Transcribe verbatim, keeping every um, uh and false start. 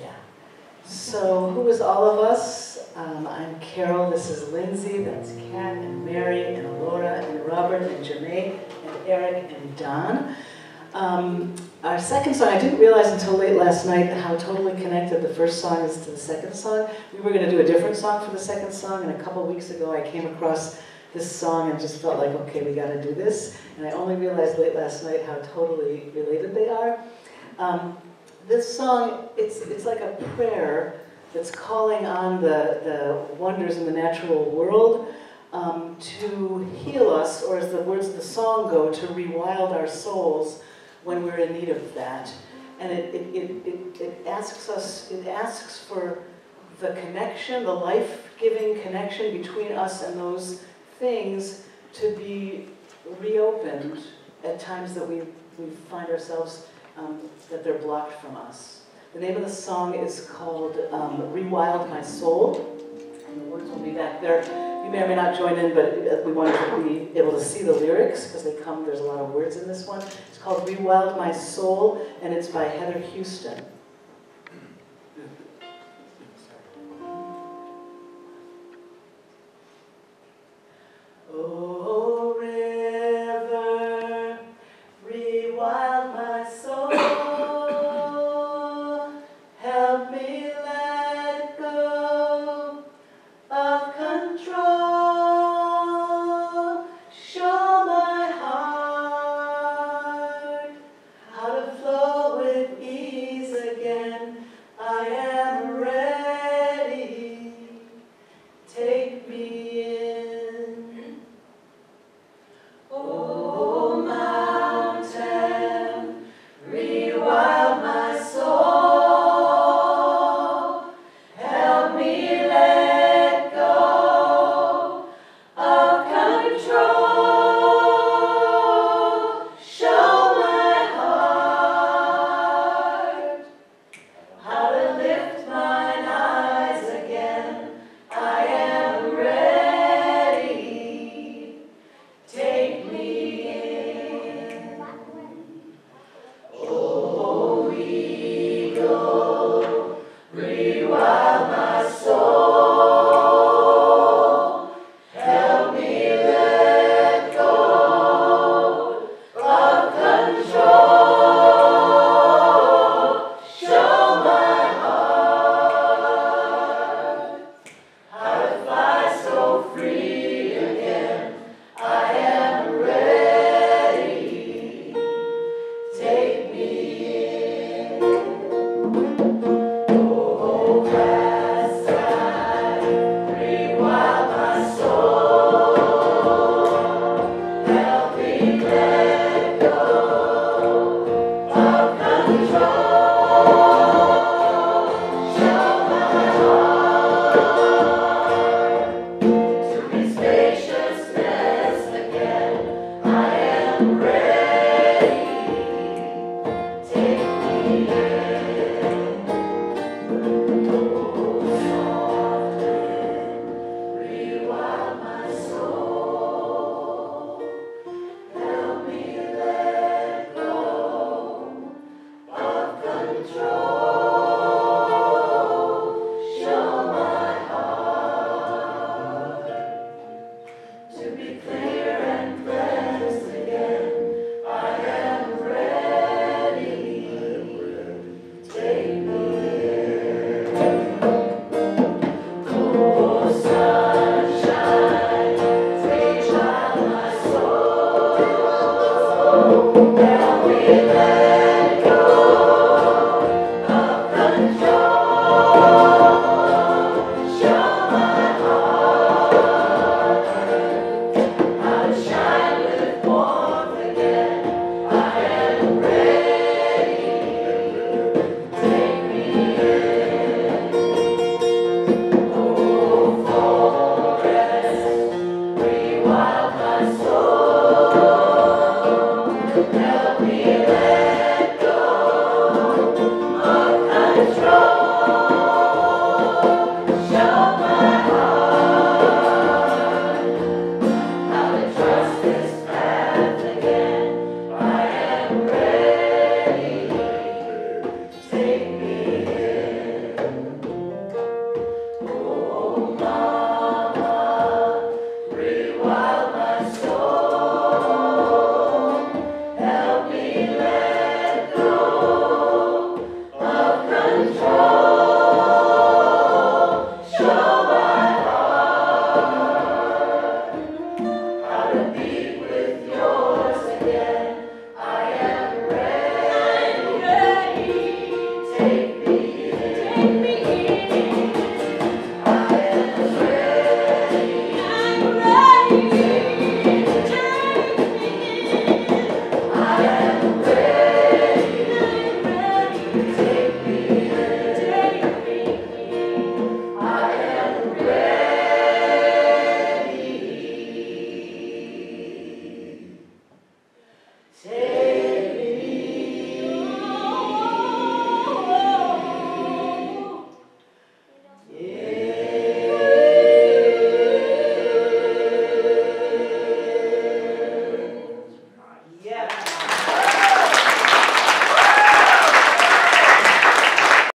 Yeah. So who is all of us? Um, I'm Carol, this is Lindsay, that's Kat, and Mary, and Laura, and Robert, and Jermaine, and Eric, and Don. Um, our second song, I didn't realize until late last night how totally connected the first song is to the second song. We were going to do a different song for the second song, and a couple weeks ago I came across this song and just felt like, okay, we got to do this. And I only realized late last night how totally related they are. Um, this song, it's, it's like a prayer that's calling on the, the wonders in the natural world um, to heal us, or as the words of the song go, to rewild our souls when we're in need of that. And it, it, it, it, it asks us, it asks for the connection, the life-giving connection between us and those things to be reopened at times that we, we find ourselves, um, that they're blocked from us. The name of the song is called um, Re-wild My Soul, and the words will be back there. You may or may not join in, but we wanted to be able to see the lyrics because they come, there's a lot of words in this one. It's called Re-wild My Soul, and it's by Heather Houston. Oh.